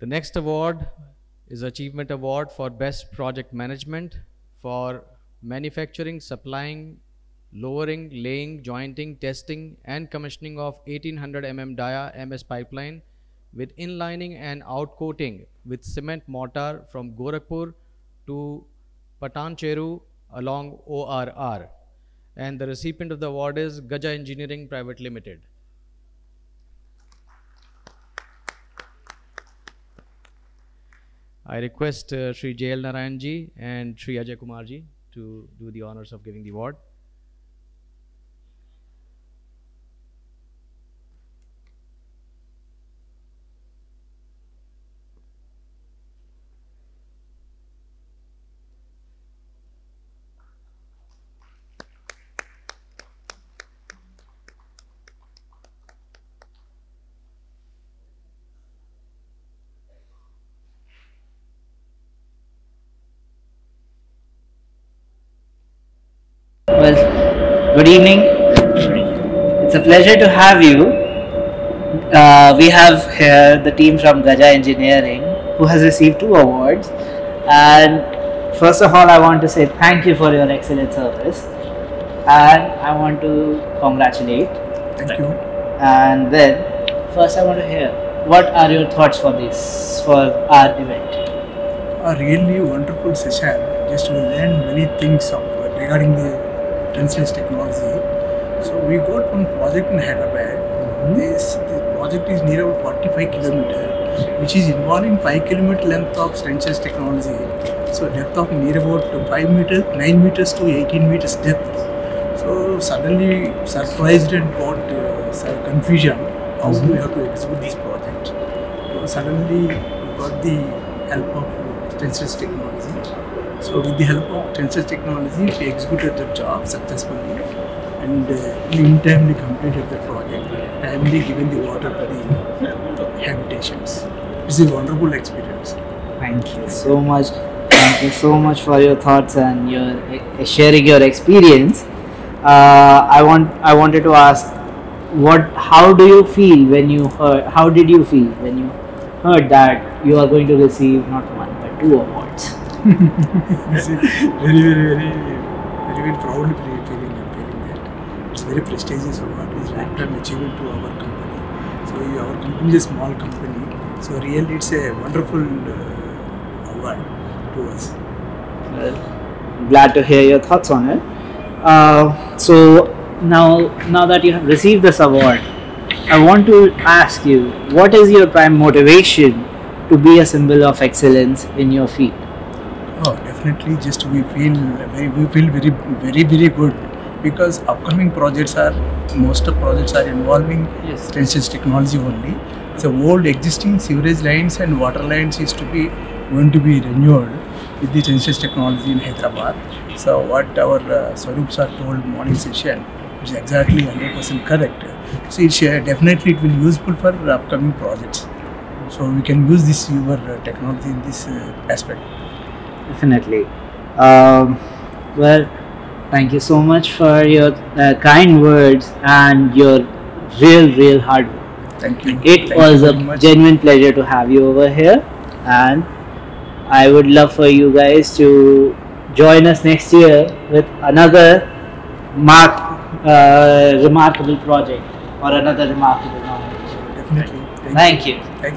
The next award is Achievement Award for Best Project Management for manufacturing, supplying, lowering, laying, jointing, testing and commissioning of 1800 mm dia MS pipeline with inlining and outcoating with cement mortar from Gorakhpur to Patancheru along ORR. And the recipient of the award is Gaja Engineering Private Limited. I request Shri J.L. Narayan ji and Shri Ajay Kumar ji to do the honors of giving the award. Good evening. It's a pleasure to have you. We have here the team from Gaja Engineering who has received 2 awards. And first of all, I want to say thank you for your excellent service. And I want to congratulate. Thank you. And then, first I want to hear, what are your thoughts for our event? A really wonderful session. Just to learn many things regarding the Trenchless Technology. So we got one project in Hyderabad. The project is near about 45 kilometers, which is involving 5 kilometer length of Trenchless Technology. So depth of near about 5 meters, 9 meters to 18 meters depth. So suddenly surprised and got confusion how do we have to execute this project. So suddenly we got the help of Trenchless Technology. So with the help of Trenchless Technology, we executed the job successfully and timely completed the project, timely given the water to the habitations. It's a wonderful experience. Thank you so much. Thank you so much for your thoughts and your sharing your experience. I wanted to ask, how did you feel when you heard that you are going to receive not 1 but 2 awards? Very, very, very, very proudly feeling that. It's very prestigious award. It's lifetime achievement to our company. So our company is a small company. So really, it's a wonderful award to us. Well, glad to hear your thoughts on it. So now that you have received this award, I want to ask you, what is your prime motivation to be a symbol of excellence in your field? Oh, definitely. Just we feel very, very good because upcoming projects are involving Trenchless Technology only. So old existing sewerage lines and water lines is going to be renewed with the Trenchless Technology in Hyderabad. So what our Swarup sir told morning session is exactly 100% correct. So it's definitely it will be useful for upcoming projects. So we can use this technology in this aspect. Definitely. Well, thank you so much for your kind words and your real hard work. Thank you. It was a genuine pleasure to have you over here, and I would love for you guys to join us next year with another remarkable project or another remarkable nomination. Definitely. Thank you. Thank you.